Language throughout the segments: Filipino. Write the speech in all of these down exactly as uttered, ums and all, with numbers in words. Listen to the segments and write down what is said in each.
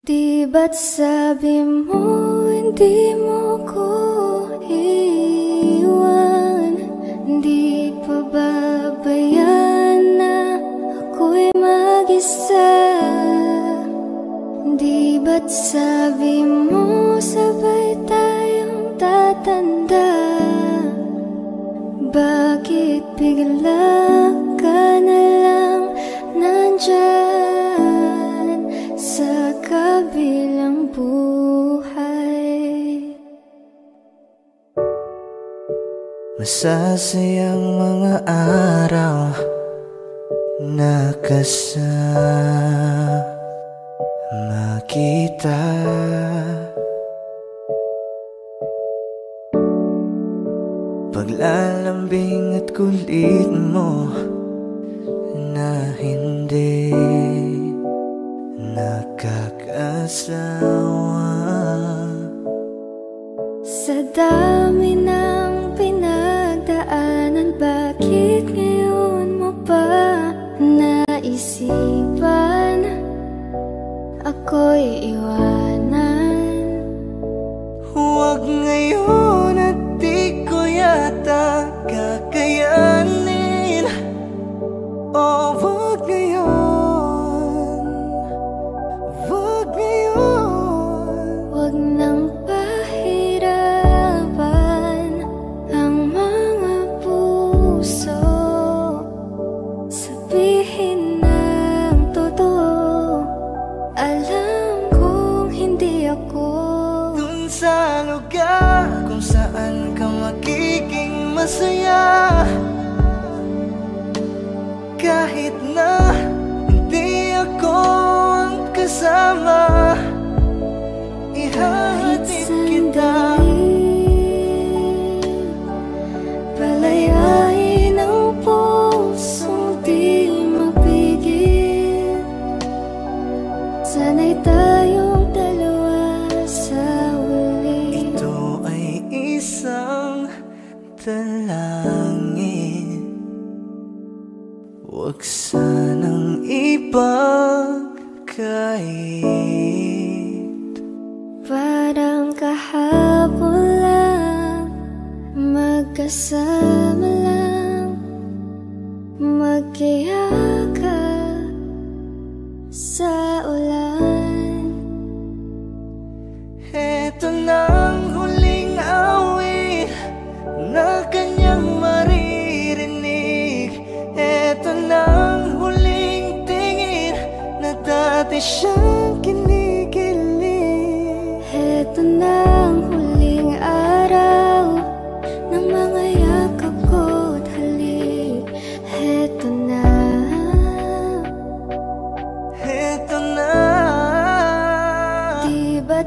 Di ba't sabi mo, hindi mo ko iwan. Di pa babayaan na ako'y mag-isa. Di ba't sabi mo, sabay tayong tatanda. Bakit bigla ka na lang nandyan sa kabilang buhay? Masasayang mga araw na kasama kita. Paglalambing at kulit mo na hindi nakakasawa. Sa dami ng pinagdaanan, bakit ngayon mo pa naisipan ako'y iwanan? Huwag ngayon at di ko yata kakayanin. Oh, huwag ngayon. Masaya kahit na hindi ako ang kasama. Ihahatid kita, palayain ang pusong di mapigil. Sana'y tayong dalawa sa uli. Ito ay isang talangin, huwag sanang ipagkait. Parang kahapon lang, magkasama lang, magkiyaka sa ulan. Heto nang huling awit na kanyang maririnig. Eto nang huling tingin na dati siyang kinikilig. Eto nang huling araw ng mga yakap ko't halik. Eto na, eto na. Di ba't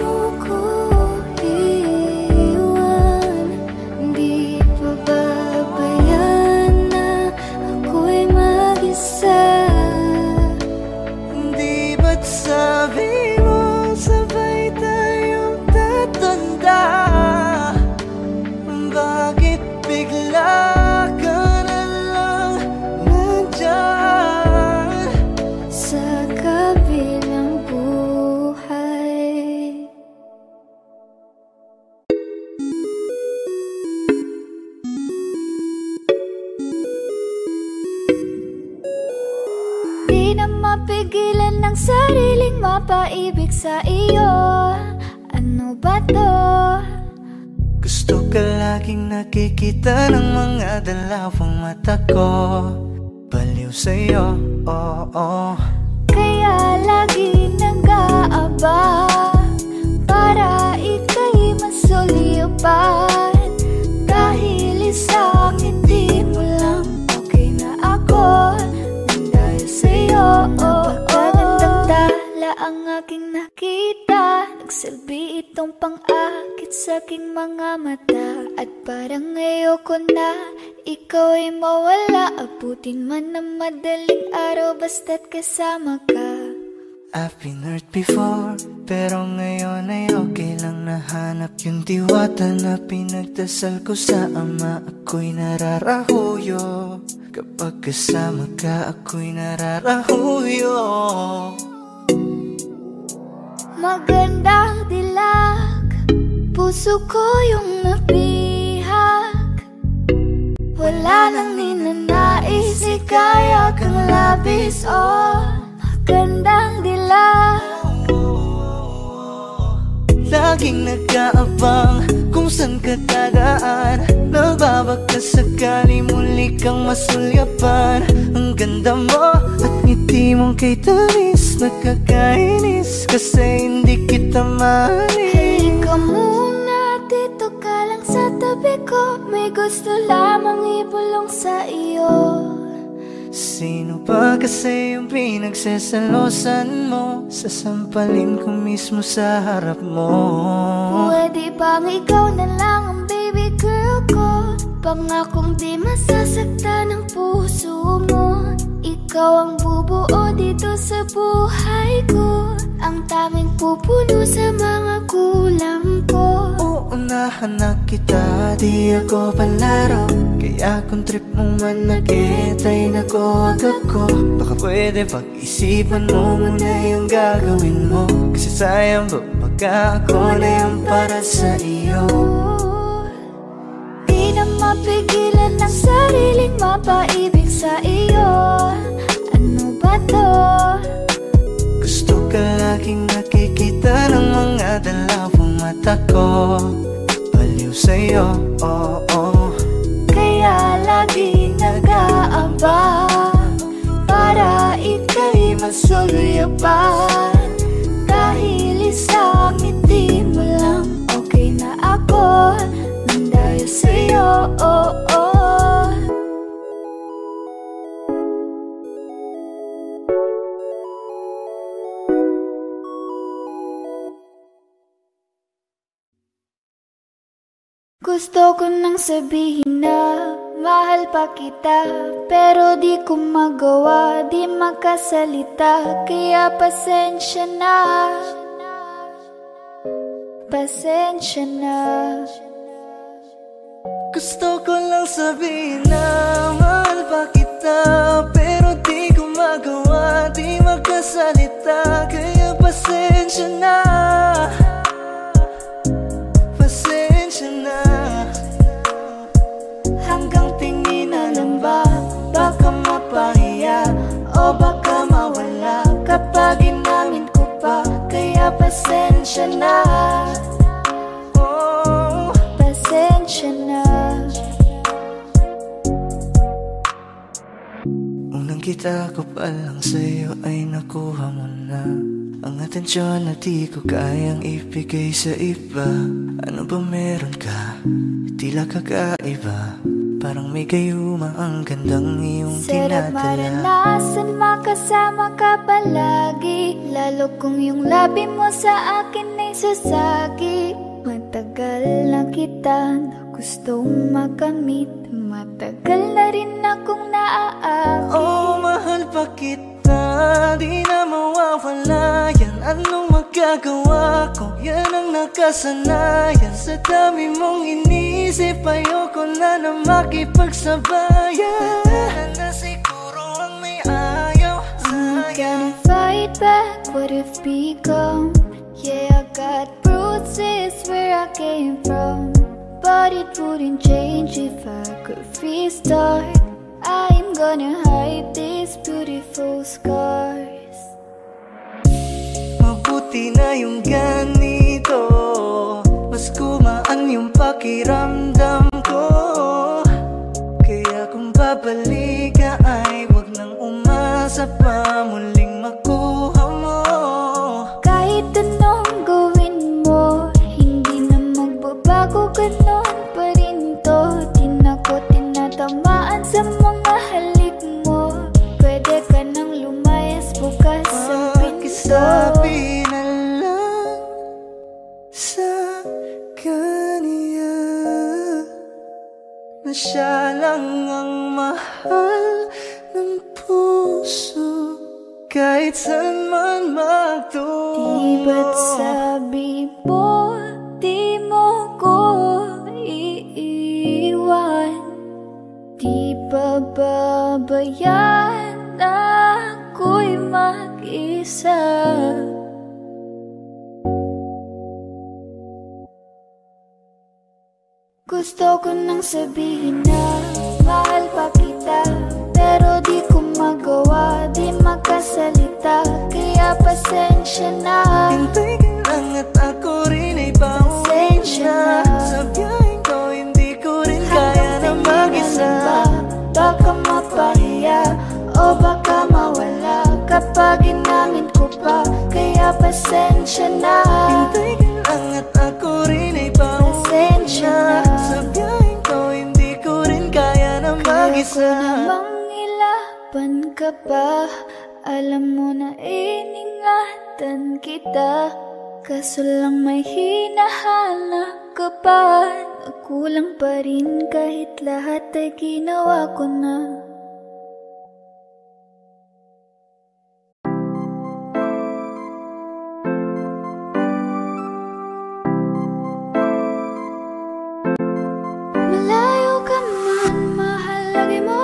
mo ko mapigilan ng sariling mapaibig sa iyo. Ano ba to? Gusto ka laging nakikita ng mga dalawang mata ko. Baliw sa'yo, oo oh, oh. Kaya lagi nag-aaba para ika'y masulipan. Dahil isa'kin di mo lang okay na ako. Napakagandang tala ang aking nakita. Nagsilbi itong pang-akit sa aking mga mata. At parang ayoko na ikaw ay mawala. Abutin man ng madaling araw basta't kasama ka. I've been hurt before, pero ngayon ay okay lang. Nahanap yung diwata na pinagdasal ko sa ama. Ako'y nararahuyo kapag kasama ka, ako'y nararahuyo. puso'ko yung nabihag. Wala nang ninanais, ikaya kang labis. Oh, magandang dilag. Laging nag-aabang kung saan ka dadaan. Nababakas sakali muli kang masulyapan. Ang ganda mo at ngiti mong kay tamis. Nagkakainis kasi hindi kita manis. Ikaw muna, dito ka lang sa tabi ko. May gusto lamang ibulong sa iyo. Sino pa kasi yung pinagsasalosan mo? Sasampalin ko mismo sa harap mo. Pwede bang ikaw na lang ang baby girl ko? Pangakong di masasaktan ang puso mo. Ikaw ang bubuo dito sa buhay ko. Ang taming pupuno sa mga kulang ko. Uunahan na kita, di ako palaro. Kaya kung trip mong manakit ay nako agad ko. Baka pwede pag-isipan mo muna yung gagawin mo. Kasi sayang ba baka ako na yung para sa iyo. Di na mapigilan ang sariling mapaibig sa iyo. Ano ba to? Laging nakikita ng mga dalawang mata ko. Baliw sa'yo, oh, oh. Kaya laging nag-aamba para ika'y masulyapan. Dahil isang ngiti mo lang, okay na ako. Nandayo sa'yo, oh, oh. Gusto ko nang sabihin na mahal pa kita, pero di ko magawa, di makasalita. Kaya pasensya na, pasensya na. Gusto ko lang sabihin na mahal pa kita, pero di ko magawa, di makasalita. Kaya pasensya na, pasensya na. Hanggang tinginan lang ba? Baka mapahiya o baka mawala kapag inamin ko pa. Kaya pasensya na, oh, pasensya na. Unang kita ko pa lang sa'yo ay nakuha mo na ang atensyon na di ko kayang ibigay sa iba. Ano ba meron ka? Tila kakaiba. Parang may gayuma ang gandang iyong tinatala. Sarap maranasan makasama ka palagi. Lalo kung yung labi mo sa akin ay sasagi. Matagal na kita na gustong makamit. Matagal na rin akong naaakit. Oh, mahal pa kita, di na mawawala yan. Anong magagawa ko? Yan ang nakasanayan. Sa dami mong inisip, ayoko na na makipagsabayan. Tatanan na siguro ang may ayaw sa'yo. I'm gonna fight back what I've become. Yeah, I got bruises where I came from, but it wouldn't change if I could restart. I'm gonna hide these beautiful scars. Mabuti na yung ganito, mas kumaan yung pakiramdam ko. Kaya kung babalik ka ay wag nang umasa pa muling makuha mo. Kahit anong gawin mo, hindi na magbabago, ganon pa rin to. Di na ko tinatamaan sa mga halik mo. Pwede ka nang lumayas bukas sa pinto. Siya lang ang mahal ng puso, kahit saan man magtungo. Di ba't sabi mo, di mo ko iiwan? Di ba babayaan ako'y mag-isa? Gusto ko nang sabihin na mahal pa kita, pero di ko magawa, di makasalita, kaya pasensya na. Hintay ka lang at ako rin ay pauwi na. Sa biyahin ko hindi ko rin kaya na mag-isa. Baka mapahiya o baka mawala kapag inangin ko pa, kaya pasensya na. Hintay ka lang at ako rin ay pauwi na. Sa biyahin ko hindi ko rin kaya na mag-isa. Pan ka pa, alam mo na iningatan kita, kaso lang may hinahanap ka pa. Nagkulang pa rin kahit lahat ay ginawa ko na. Malayo ka man, mahalagi mo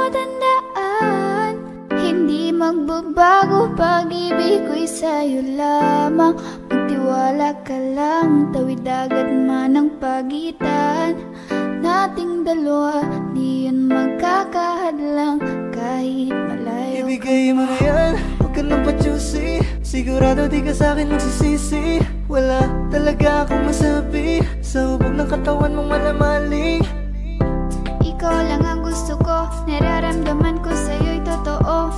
magbabago pag-ibig ko'y sa'yo lamang. Magtiwala ka lang, tawid agad man ang pagitan nating dalawa, di yan magkakahadlang kahit malayo. Ibigay mo na yan, huwag ka nang pa-juicy. Sigurado di ka sa'kin magsisisi. Wala talaga akong masabi sa hubog ng katawan mong malamaling. Ikaw lang ang gusto ko, nararamdaman ko sa'yo'y totoo.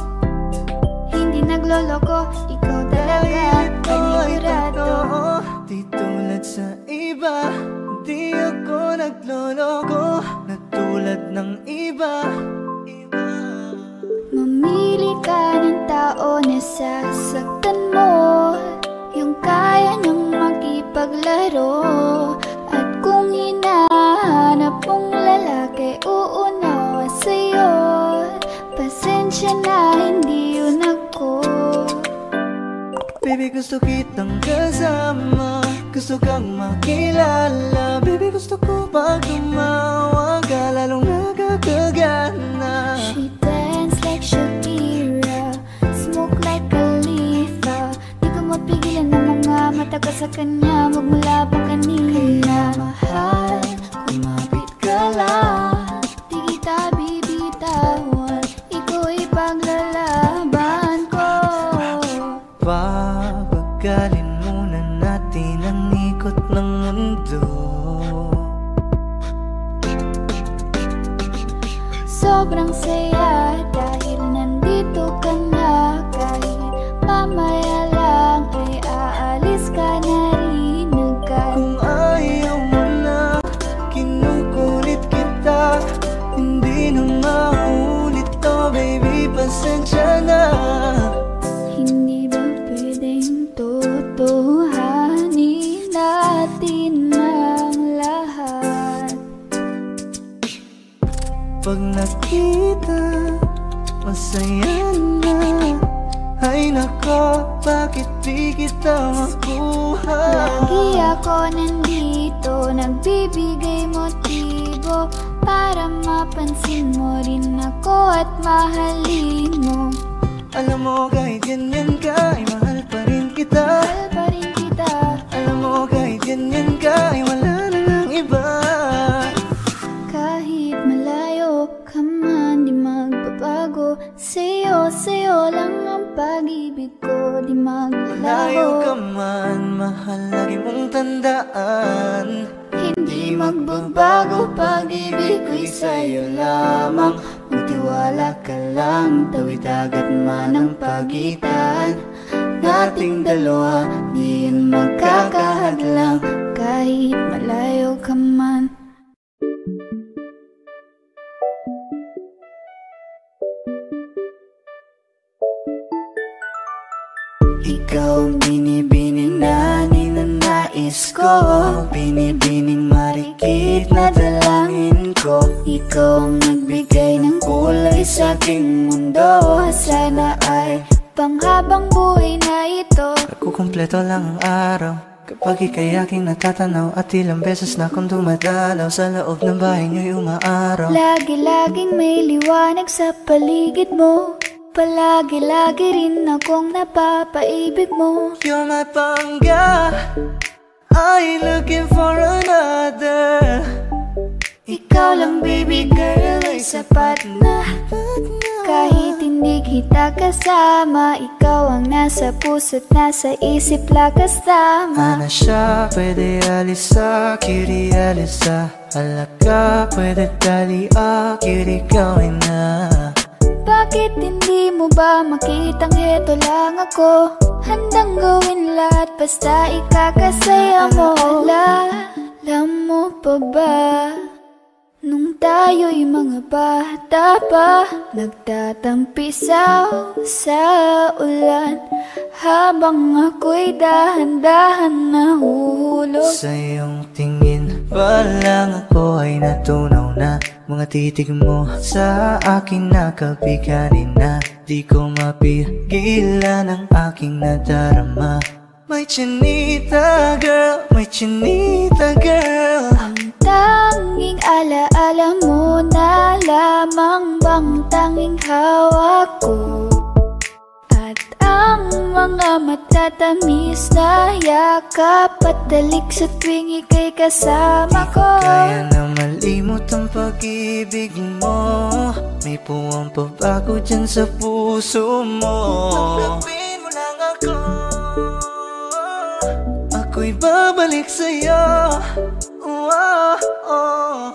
Hindi nagloloko, ikaw talaga panigurado. Di tulad sa iba, di ako nagloloko, na tulad ng iba. Mamili ka ng tao na sasaktan mo, yung kaya niyang makipaglaro. At kung hinahanap mong lalaki, uunawa sa'yo. Pasensya na, hindi yun ako. Baby, gusto kitang kasama, gusto kang makilala. Baby, gusto ko pag tumawa ka, lalong nagkakagana. She dance like Shakira, smoke like Khalifa. Di ko mapigilan ang mga mata ko sa kanya, magmula pa kanina. Kaya mahal, kumapit ka lang, di kita bibitaw. Paglalaban ko, pabagalin muna natin ang ikot ng mundo. Sobrang saya dahil nandito ka na, kahit mamaya lang ay aalis ka na rin agad. Kung ayaw mo na, kinukulit kita, hindi na maulit to, baby. Pasensya na. Hindi ba pwedeng totohanin natin ang lahat? Pag nakita, masaya na. Ay nako, bakit di kita makuha? Lagi ako nandito, nagbibigay motibo para mapansin mo rin ako at mahalin mo. Alam mo kahit ganyan ka, ay mahal pa rin kita. Mahal pa rin kita. Alam mo kahit ganyan ka, ay wala na ng iba. Kahit malayo ka man, di magbabago. Sa'yo, sa'yo lang ang pag-ibig ko, di maglalaho. Malayo ka man, mahal lagi mong tandaan, hindi magbabago pag-ibig ko'y sa'yo lamang. Magtiwala ka lang, tawid agad man ang pagitan nating dalawa, di yan magkakahadlang kahit malayo ka man. Ikaw ang binibini na ninanais ko, binibining marikit na dalangin ko. Ikaw ang nagbigay ng kulay sa aking mundo, sana ay panghabang buhay na ito. Nagkukumpleto lang ang araw kapag ika'y aking natatanaw, at ilang beses na kong dumadalaw sa loob ng bahay niyo'y umaaraw. Lagi-laging may liwanag sa paligid mo, palagi-lagi rin akong napapaibig mo. You're my pangga, I ain't looking for another. Ikaw lang baby girl ay sapat na. Kahit hindi kita kasama, ikaw ang nasa puso't nasa isip lakas tama. Ana siya, pwede alisa, cutie alisa. Alaka, pwede talia, cutie gawin na. Bakit hindi mo ba makitang heto lang ako? Handang gawin lahat basta ikakasaya mo. Ala, alam mo pa ba? Nung tayo'y mga bata pa, nagtatampi sa ulan, habang ako'y dahan-dahan nahuhulog. Sa iyong tingin pa lang ako ay natunaw na. Mga titig mo sa akin nakapiganin na. Di ko mapigilan ang aking nadarama. May chinita girl, may chinita girl. Ang tanging alaala mo na lamang bang tanging hawak ko, at ang mga matatamis na yakap at dalik sa tuwing ika'y kasama ko. Di ko kaya na malimot ang pag-ibig mo. May puwang pabago dyan sa puso mo. Tanggapin mo lang ako, ako'y babalik sa'yo. Oh, oh.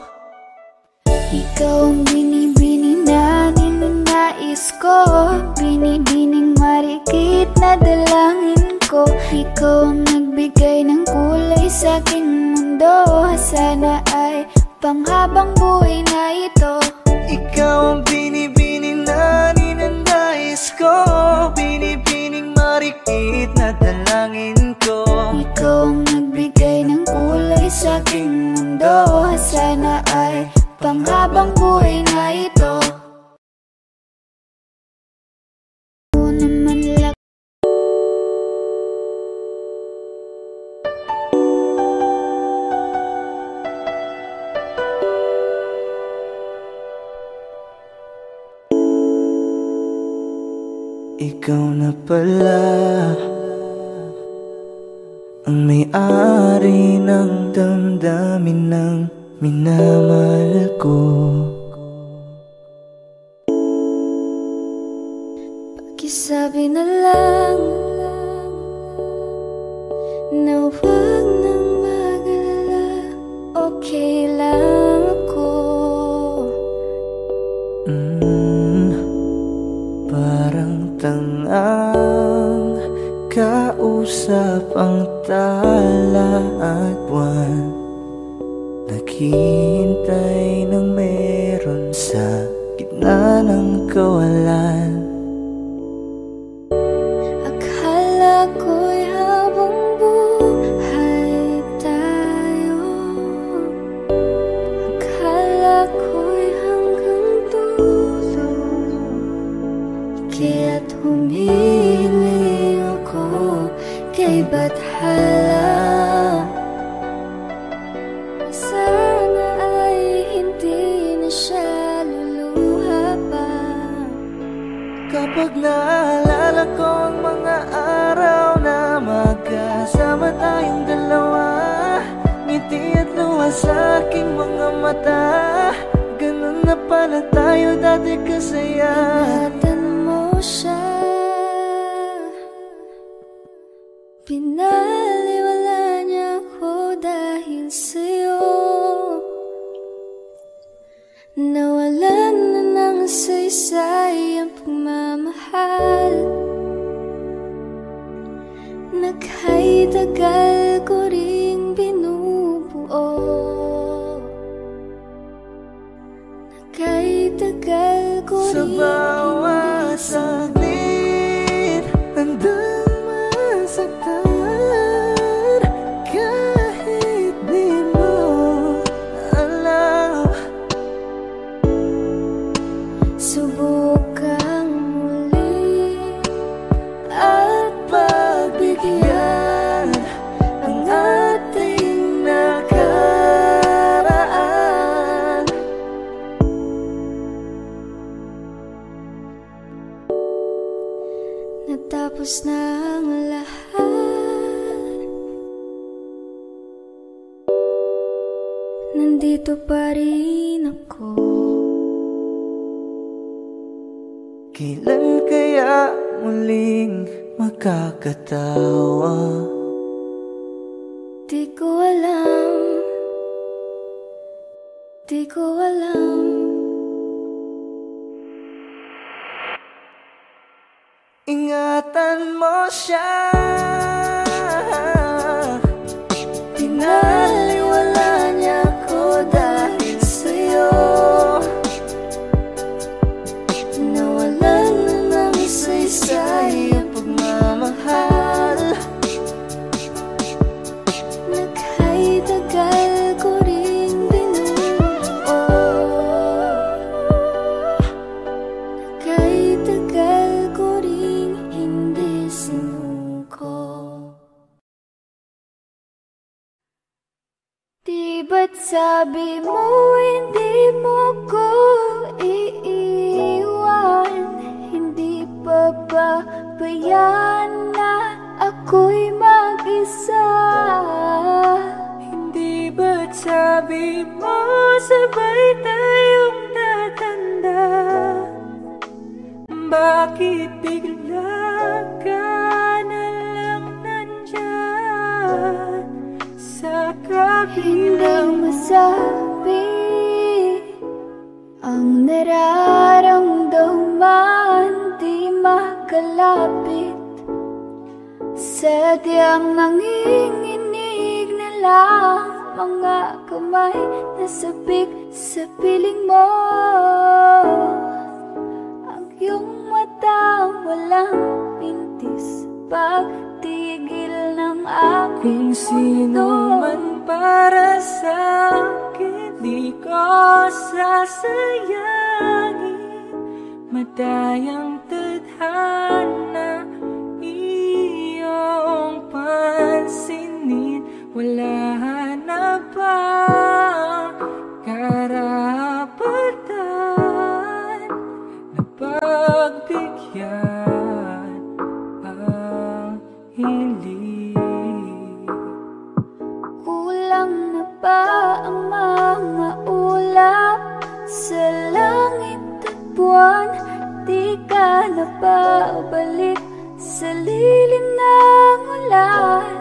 Ikaw ang binibini na ninanais ko, binibining marikit na dalangin ko. Ikaw ang nagbigay ng kulay sa aking mundo, sana ay panghabang buhay na ito. Ikaw ang binibini na ninanais ko, binibining marikit na dalangin ko. Ikaw ang nagbigay ng kulay sa aking mundo, sana ay panghabang buhay na ito. Ikaw na pala ang may-ari ng damdamin ng minamahal ko. Pakisabi na lang na huwag nang mag-alala, okay lang ako. mm, Parang tangang kausap ang tala at buwan, naghihintay ng meron sa gitna ng kawalan. Akala ko'y habang buhay tayo, akala ko'y hanggang dulo, kaya't humili ako kay bathala. Sana ay hindi na siya luluha pa. Kapag naalala ko ang mga araw na magkasama tayong dalawa, ngiti at luha sa aking mga mata. Ganun na pala tayo dati kasaya. Ingatan mo siya, pinaliwala niya ako dahil sa'yo. Nawalan na ng saysay ang pagmamahal. Naghaitagal ko rin binubuo, naghaitagal ko rin. Sa bawat saglit handang masaktan, tapos na ang lahat, nandito pa rin ako. Kailan kaya muling makakatawa? Di ko alam, di ko alam. Ingatan mo siya, pinaliwala niya ko dahil sa'yo. Nawalan na ng isa-isa'y ang pagmamahal. Naghay-tagal ko rin binuo, naghay-tagal ko rin. Di ba't sabi mo hindi mo ko iiwan? Hindi pa ba bayaan na ako'y mag-isa? Hindi ba't sabi mo sabay tayong tatanda? Bakit bigla ka na lang nandyan sa kabilang masabi ang nararamdaman? Di makalapit, sadyang nanginginig na lang mga kamay na sabik sa piling mo. Ang iyong matang walang pintis, pagtigil ng aking sino man para sa akin, di ko sasayangin. Madayang tadhana iyong pansinin, wala na ba karapatan na pagbigyan ang hiling? Kulang na ba ang mga ulap sa langit at buwan? Di ka na ba balik sa lilim ng ulan?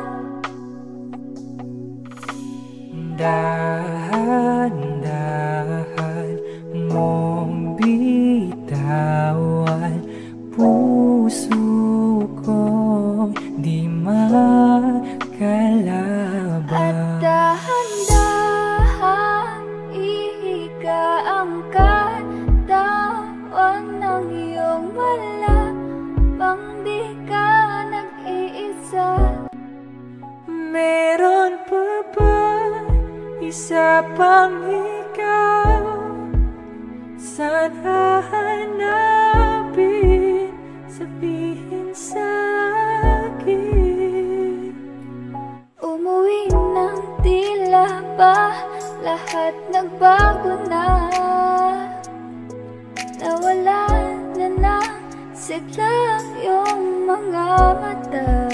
Dahan-dahan mong bitawan puso kong di makalaban. At dahan-dahan ihika ang katawan ng iyong malamang di ka nag-iisa. Meron pa ba isa pang ikaw? Sana hanapin, sabihin sa'kin. Umuwi ng tila ba lahat nagbago na? Nawala na na siglang iyong mga mata.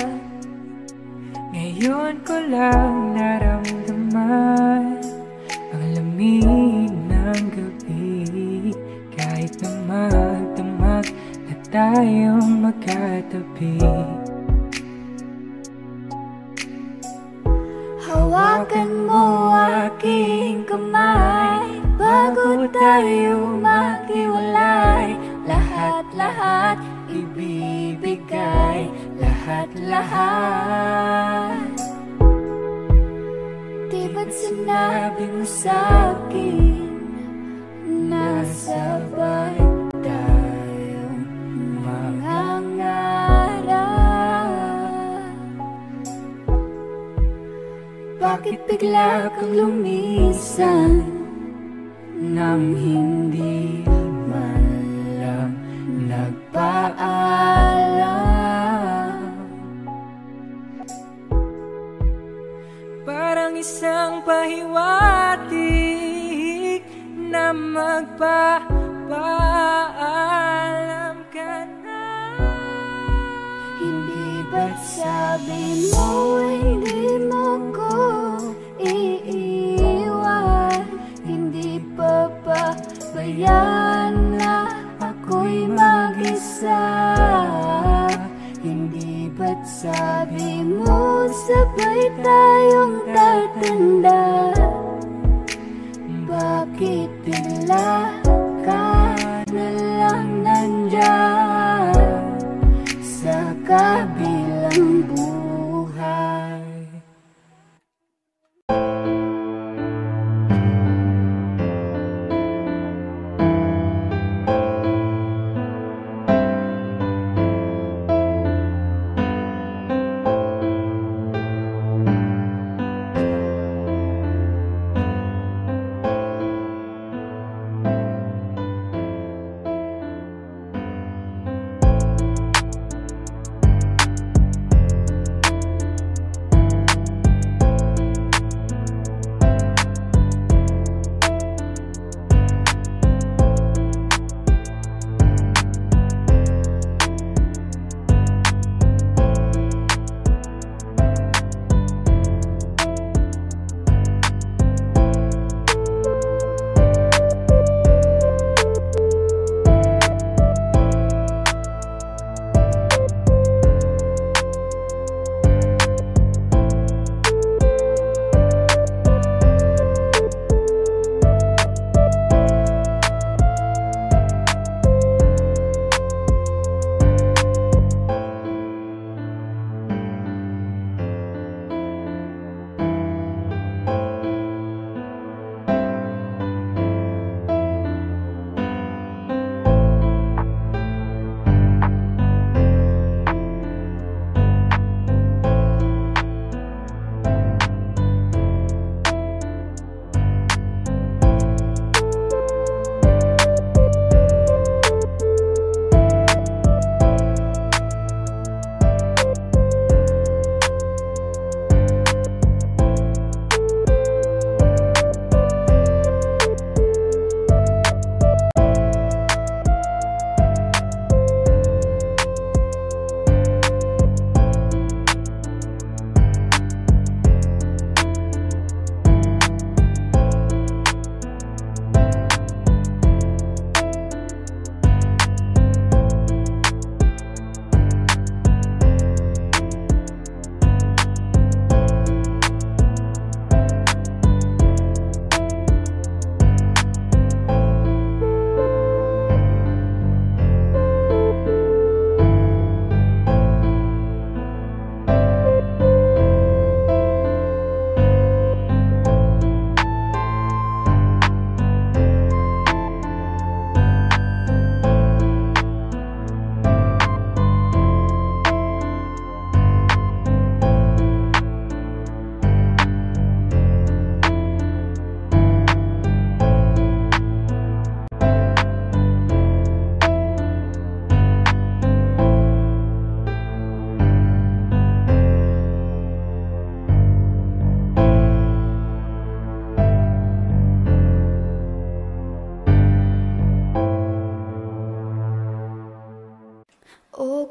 Ngayon ko lang naramdaman ang lamig ng gabi. Kahit na magdamag na tayong magkatabi, hawakan mo aking kamay bago tayo maghiwalay. Lahat-lahat ibibigay, lahat-lahat. Di ba't sinabi mo sa'kin na sabay tayong mangangarap? Bakit bigla kang lumisan nang hindi man lang nagpaalam? Parang isang pahiwatig na magpapaalam ka na. Hindi ba't sabi mo hindi mo ko iiwan? Kailanman ako'y mag-isa, hindi ba't sabi mo sabay tayong tatanda? Bakit bigla ka na lang nandiyan sa kabilang buhay?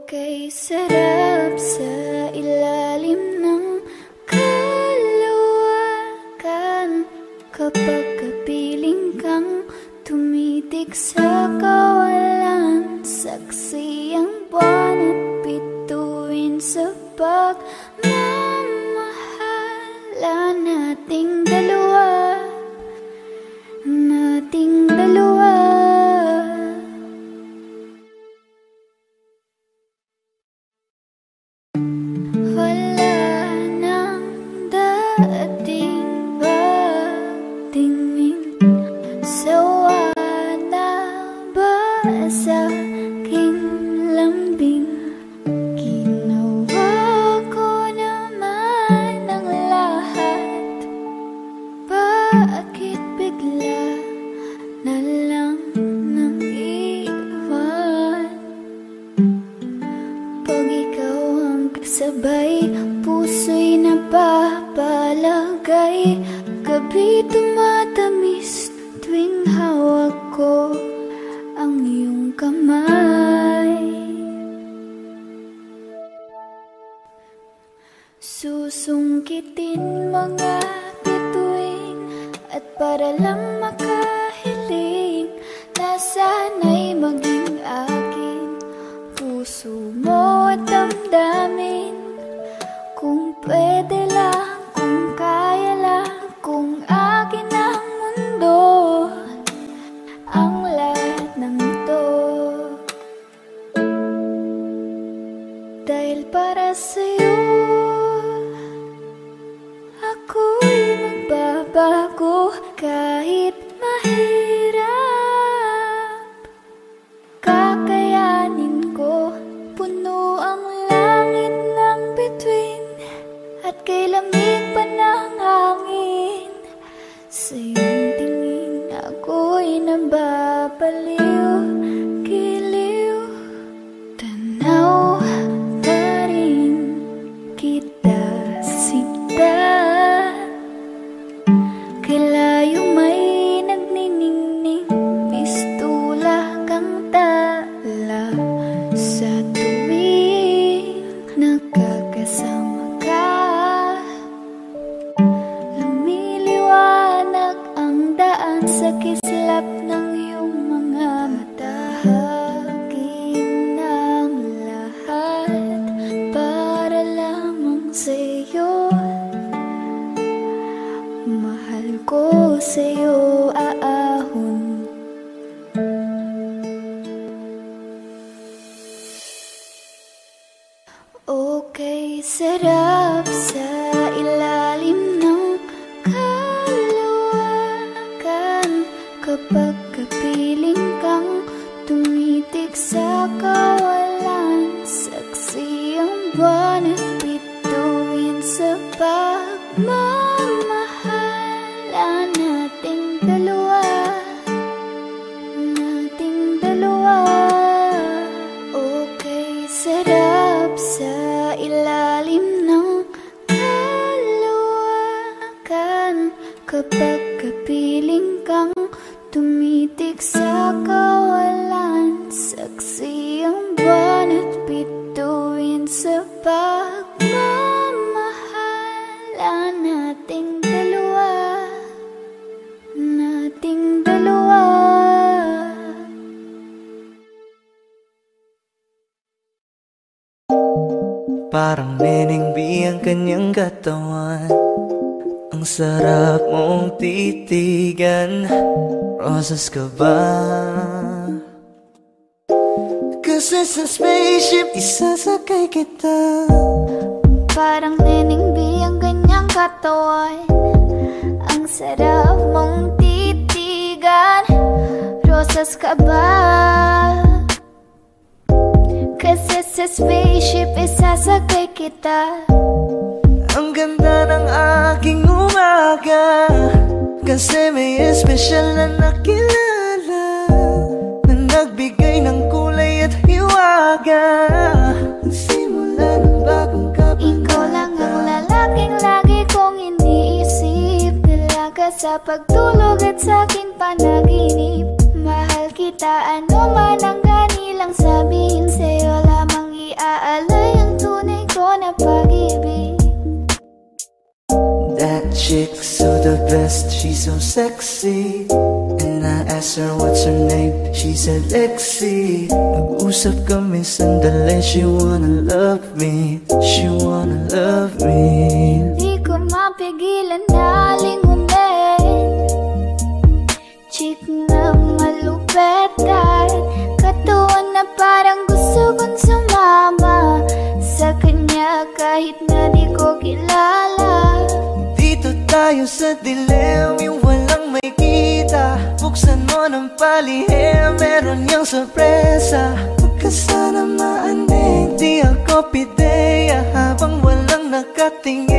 Okay, sarap sa ilalim ng kalawakan, kapag kapiling kang tumitig sa kawalan. Saksi ang buwan at bituin sa pagmamahalan nating dalawa, nating dalawa. Para lang makahiling na damdamin. Kung pwede lang, kung kaya lang, kung akin ang mundo, ang lahat ng ito, dahil para sa'yo ako'y magbabago. Kahit mahirap, kakayanin ko. Puno ang langit ng bituin at kay lamig pa ng hangin. Sa iyong tingin ako'y nababaliw, giliw. Tanaw na rin kita sinta. Sa kislap ng iyong mga mata, hagin ang lahat para lamang sa'yo. Mahal ko sa'yo aahon. Okay, sarap sa ilalim ng kapag kapiling kang tumitik sa kawalan. Saksi ang buwan at bituin sa pagmamahala nating dalawa, nating dalawa. Okay, sarap sa ilalim ng kalawakan. Kapag kapiling kang tumitik sa kawalan, saksi ang buwan at bituin sa pagmamahala nating dalawa, nating dalawa. Parang nenengbi ang kanyang katawan, ang sarap mong titigan. Roses ka ba? Kasi sa spaceship isasakay kita. Parang nenengbi ang ganyang katawan, ang sarap mong titigan. Roses ka ba? Kasi sa spaceship isasakay kita. Ang ganda ng aking umaga, kasi may espesyal na nakilala, na nagbigay ng kulay at hiwaga. Simula ng bagong kapag ikaw lang ang lalaking lagi kong iniisip, dalaga sa pagtulog at sa'king panaginip. Mahal kita, ano man ang ganilang sabihin, sa'yo lamang iaalay ang tunay ko na pag-ibig. That chick's so the best, she's so sexy. And I asked her what's her name, she said Lexi. Nag-usap kami sandali, she wanna love me, she wanna love me. Di ko mapigilan na lingunin, chick na malupet at katawan na parang gusto kong sumama sa kanya kahit na di ko kilala. Tayo sa dilem, yung walang may kita. Buksan mo ng palihim, meron niyang sorpresa. Huwag ka sana maaning, di ako pideya habang walang nakatingin.